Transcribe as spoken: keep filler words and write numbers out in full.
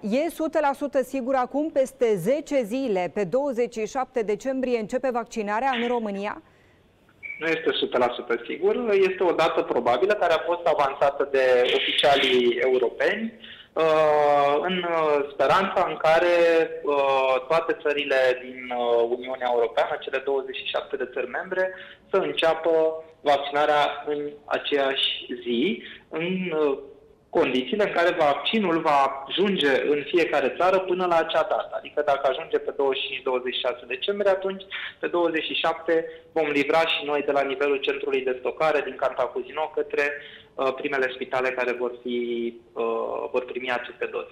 E o sută la sută sigur acum, peste zece zile, pe douăzeci și șapte decembrie, începe vaccinarea în România? Nu este o sută la sută sigur, este o dată probabilă care a fost avansată de oficialii europeni, în speranța în care toate țările din Uniunea Europeană, cele douăzeci și șapte de țări membre, să înceapă vaccinarea în aceeași zi, în condițiile în care vaccinul va ajunge în fiecare țară până la acea dată. Adică dacă ajunge pe douăzeci și cinci douăzeci și șase decembrie, atunci pe douăzeci și șapte vom livra și noi de la nivelul centrului de stocare din Cantacuzino către uh, primele spitale care vor, fi, uh, vor primi aceste doze.